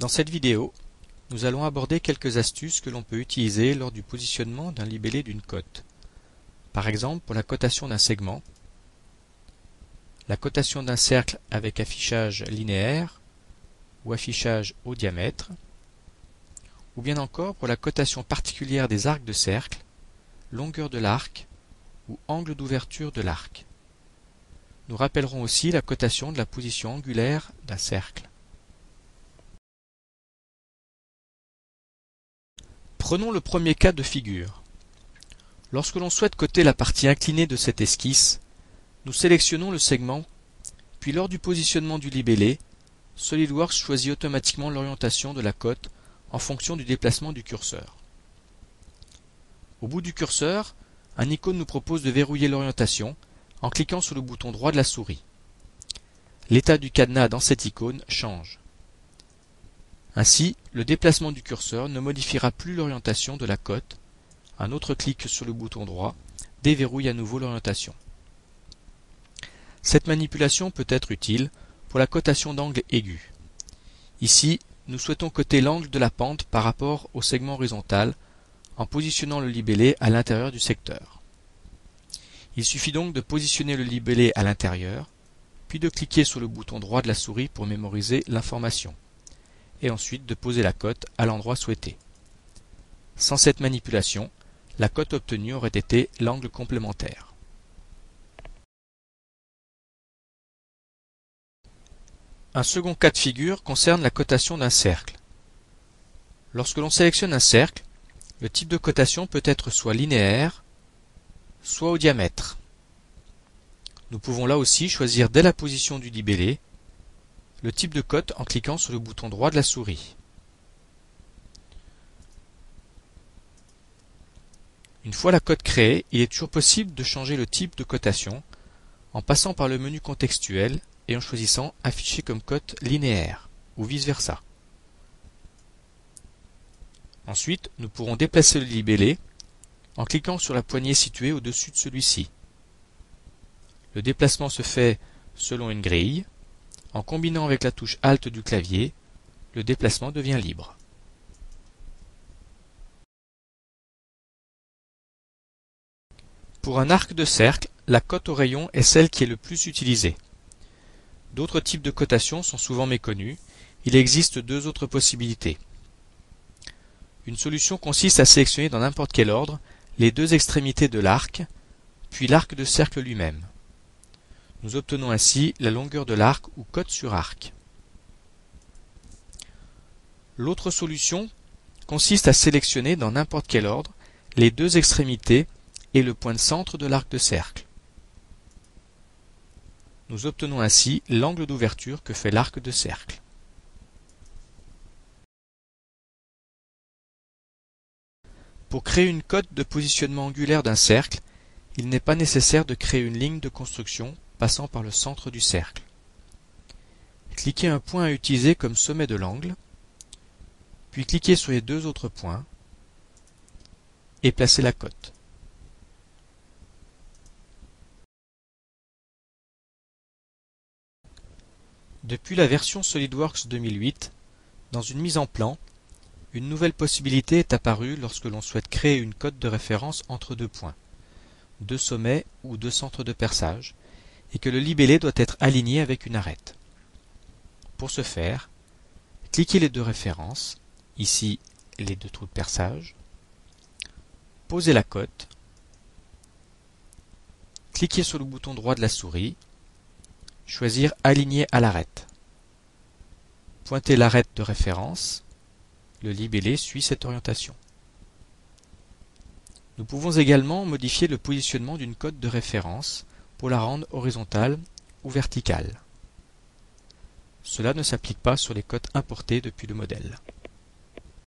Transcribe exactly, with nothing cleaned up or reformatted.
Dans cette vidéo, nous allons aborder quelques astuces que l'on peut utiliser lors du positionnement d'un libellé d'une cote. Par exemple, pour la cotation d'un segment, la cotation d'un cercle avec affichage linéaire ou affichage au diamètre, ou bien encore pour la cotation particulière des arcs de cercle, longueur de l'arc ou angle d'ouverture de l'arc. Nous rappellerons aussi la cotation de la position angulaire d'un cercle. Prenons le premier cas de figure. Lorsque l'on souhaite coter la partie inclinée de cette esquisse, nous sélectionnons le segment, puis lors du positionnement du libellé, SolidWorks choisit automatiquement l'orientation de la cote en fonction du déplacement du curseur. Au bout du curseur, un icône nous propose de verrouiller l'orientation en cliquant sur le bouton droit de la souris. L'état du cadenas dans cette icône change. Ainsi, le déplacement du curseur ne modifiera plus l'orientation de la cote. Un autre clic sur le bouton droit déverrouille à nouveau l'orientation. Cette manipulation peut être utile pour la cotation d'angles aigus. Ici, nous souhaitons coter l'angle de la pente par rapport au segment horizontal en positionnant le libellé à l'intérieur du secteur. Il suffit donc de positionner le libellé à l'intérieur, puis de cliquer sur le bouton droit de la souris pour mémoriser l'information, et ensuite de poser la cote à l'endroit souhaité. Sans cette manipulation, la cote obtenue aurait été l'angle complémentaire. Un second cas de figure concerne la cotation d'un cercle. Lorsque l'on sélectionne un cercle, le type de cotation peut être soit linéaire, soit au diamètre. Nous pouvons là aussi choisir dès la position du libellé le type de cote en cliquant sur le bouton droit de la souris. Une fois la cote créée, il est toujours possible de changer le type de cotation en passant par le menu contextuel et en choisissant « Afficher comme cote linéaire » ou vice-versa. Ensuite, nous pourrons déplacer le libellé en cliquant sur la poignée située au-dessus de celui-ci. Le déplacement se fait selon une grille. En combinant avec la touche Alt du clavier, le déplacement devient libre. Pour un arc de cercle, la cote au rayon est celle qui est le plus utilisée. D'autres types de cotations sont souvent méconnus. Il existe deux autres possibilités. Une solution consiste à sélectionner dans n'importe quel ordre les deux extrémités de l'arc, puis l'arc de cercle lui-même. Nous obtenons ainsi la longueur de l'arc ou cote sur arc. L'autre solution consiste à sélectionner dans n'importe quel ordre les deux extrémités et le point de centre de l'arc de cercle. Nous obtenons ainsi l'angle d'ouverture que fait l'arc de cercle. Pour créer une cote de positionnement angulaire d'un cercle, il n'est pas nécessaire de créer une ligne de construction passant par le centre du cercle. Cliquez un point à utiliser comme sommet de l'angle, puis cliquez sur les deux autres points et placez la cote. Depuis la version SolidWorks deux mille huit, dans une mise en plan, une nouvelle possibilité est apparue lorsque l'on souhaite créer une cote de référence entre deux points, deux sommets ou deux centres de perçage, et que le libellé doit être aligné avec une arête. Pour ce faire, cliquez les deux références, ici les deux trous de perçage, posez la cote, cliquez sur le bouton droit de la souris, choisir Aligner à l'arête. Pointez l'arête de référence. Le libellé suit cette orientation. Nous pouvons également modifier le positionnement d'une cote de référence pour la rendre horizontale ou verticale. Cela ne s'applique pas sur les cotes importées depuis le modèle.